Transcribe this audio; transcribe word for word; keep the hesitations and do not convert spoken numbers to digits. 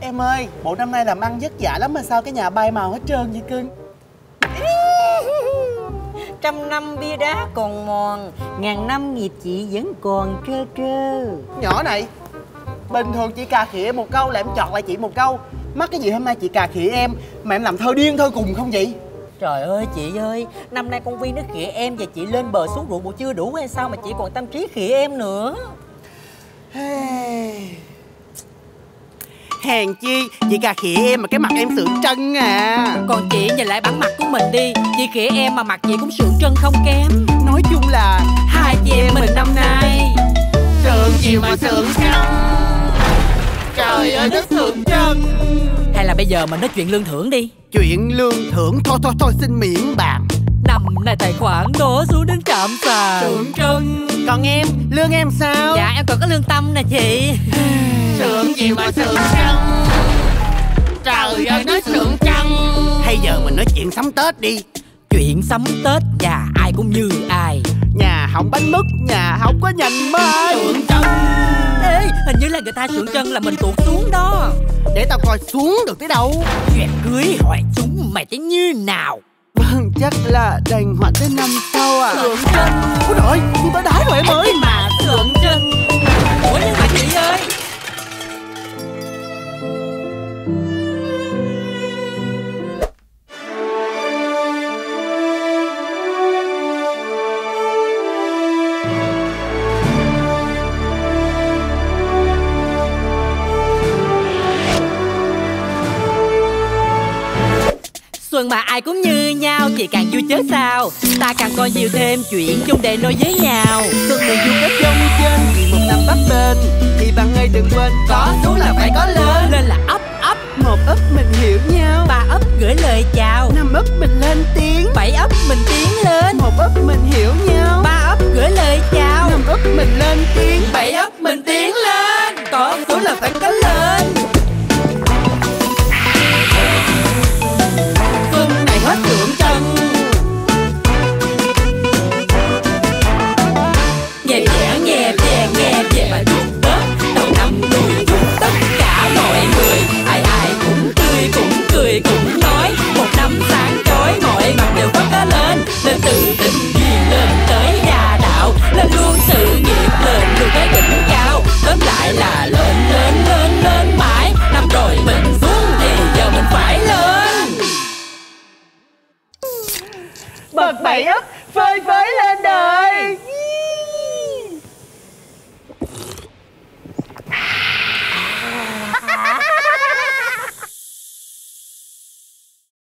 Em ơi, bộ năm nay làm ăn vất vả lắm mà sao cái nhà bay màu hết trơn vậy cưng? Trăm năm bia đá còn mòn, ngàn năm nghiệp chị vẫn còn trơ trơ. Nhỏ này, bình thường chị cà khịa một câu là em chọn lại chị một câu. Mắc cái gì hôm nay chị cà khịa em mà em làm thơ điên thơ cùng không vậy? Trời ơi chị ơi, năm nay con Vy nó khịa em và chị lên bờ xuống ruộng bộ chưa đủ hay sao mà chị còn tâm trí khịa em nữa. Hey. Hèn chi, chị cà khịa em mà cái mặt em sượng trân à. Còn chị nhìn lại bản mặt của mình đi, chị khịa em mà mặt chị cũng sượng trân không kém. Nói chung là hai chị em mình năm nay sượng chiều mà sượng trân. Trời ơi đất sượng trân. Hay là bây giờ mình nói chuyện lương thưởng đi. Chuyện lương thưởng thôi thôi thôi xin miễn bàn. Năm nay tài khoản đổ xuống đến trạm sàn. Sượng trân. Còn em, lương em sao? Dạ em còn có lương tâm nè chị. Sượng gì mà sượng trân. Trời ơi nói sượng trân. Hay giờ mình nói chuyện sắm Tết đi. Chuyện sắm Tết nhà ai cũng như ai. Nhà không bánh mứt, nhà không có nhành mới. Sượng trân. Ê, hình như là người ta sượng trân là mình tuột xuống đó. Để tao coi xuống được tới đâu. Chuyện cưới hỏi chúng mày tính như nào? Vâng, chắc là đành hoãn tới năm sau à. Sượng trân. Ôi trời, đi tới đái rồi em ơi. Mà sượng trân. Ủa nhưng mà chị ơi, xuân mà ai cũng như nhau, chị càng vui chớ sao. Ta càng coi nhiều thêm chuyện chung để nói với nhau. Xuân mình du kết trong trên, vì một năm bắt bên. Thì bạn ơi đừng quên, có xuống là phải có lên. Lên là ấp ấp, một ấp mình hiểu nhau. Ba ấp gửi lời chào, năm ấp mình lên tiếng. Bảy ấp mình tiến lên, một ấp mình hiểu nhau.